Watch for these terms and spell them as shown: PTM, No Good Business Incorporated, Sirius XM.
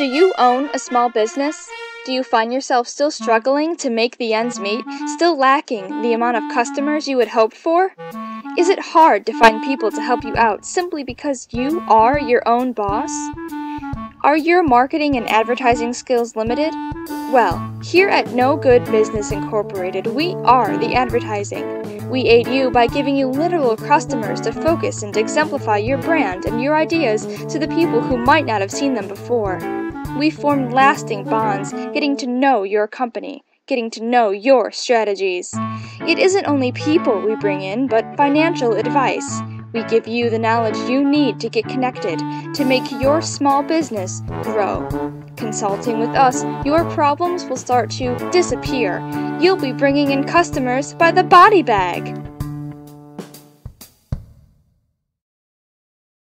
Do you own a small business? Do you find yourself still struggling to make the ends meet, still lacking the amount of customers you had hoped for? Is it hard to find people to help you out simply because you are your own boss? Are your marketing and advertising skills limited? Well, here at No Good Business Incorporated, we are the advertising. We aid you by giving you literal customers to focus and exemplify your brand and your ideas to the people who might not have seen them before. We form lasting bonds, getting to know your company, getting to know your strategies. It isn't only people we bring in, but financial advice. We give you the knowledge you need to get connected, to make your small business grow. Consulting with us, your problems will start to disappear. You'll be bringing in customers by the body bag.